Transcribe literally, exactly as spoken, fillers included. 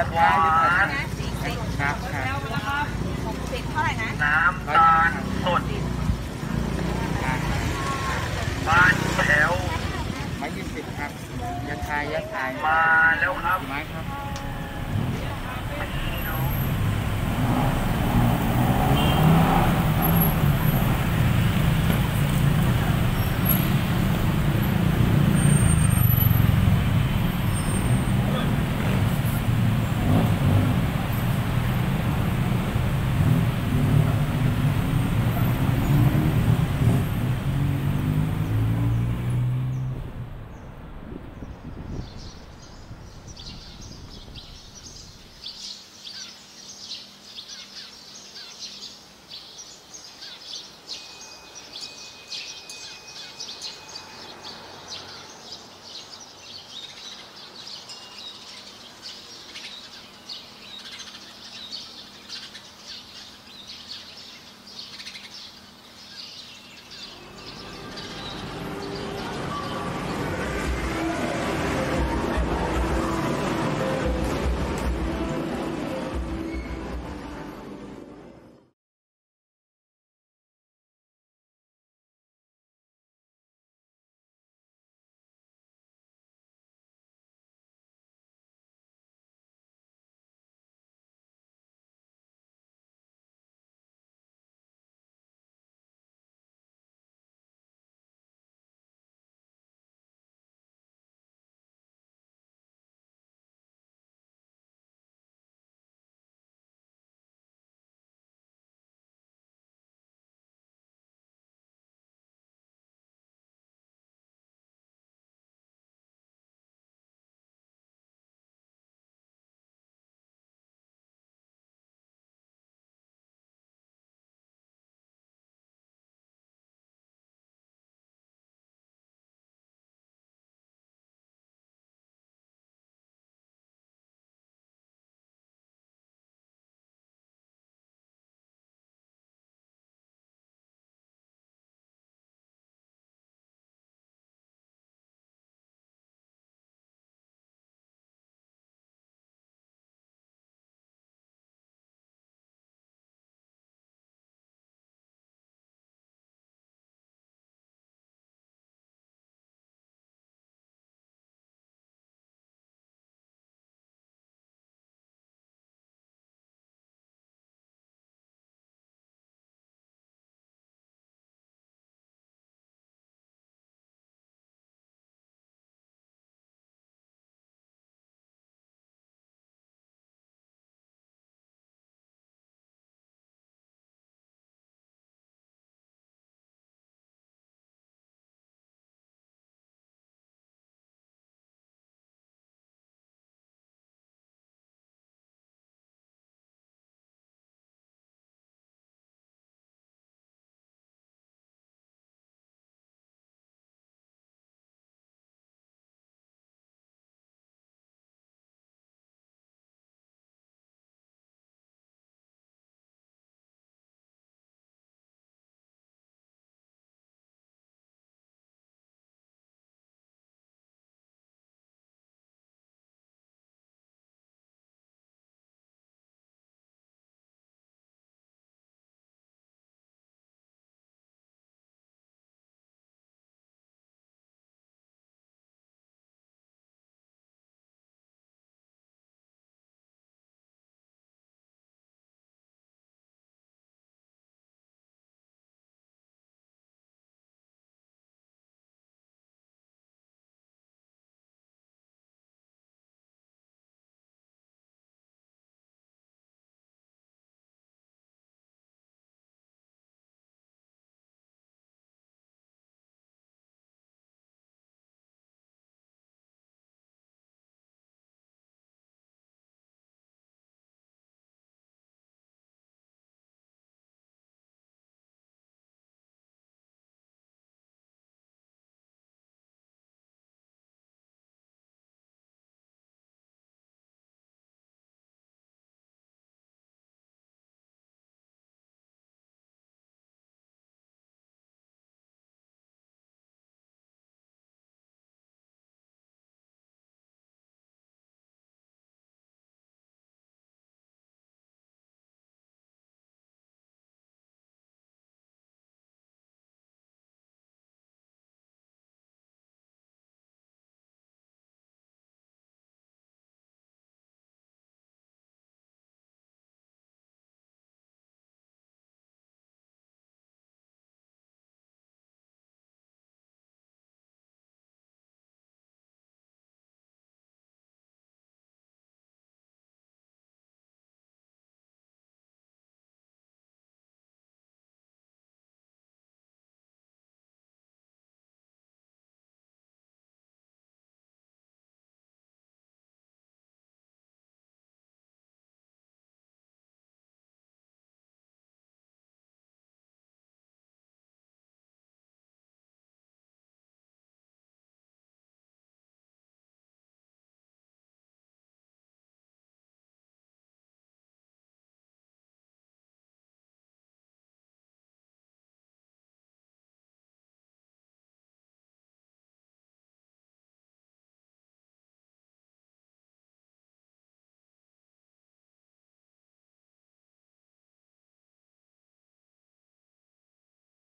น้ำตาลสดบ้านแถวไม้ยี่สิบครับยัดทายยัดทายมาแล้วครับไม้ครับ